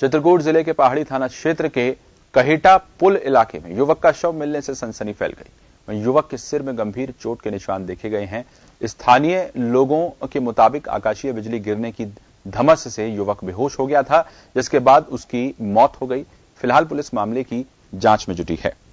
चित्रकूट जिले के पहाड़ी थाना क्षेत्र के कहेटा पुल इलाके में युवक का शव मिलने से सनसनी फैल गई। वहीं युवक के सिर में गंभीर चोट के निशान देखे गए हैं। स्थानीय लोगों के मुताबिक आकाशीय बिजली गिरने की धमस से युवक बेहोश हो गया था, जिसके बाद उसकी मौत हो गई। फिलहाल पुलिस मामले की जांच में जुटी है।